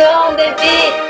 go on, baby.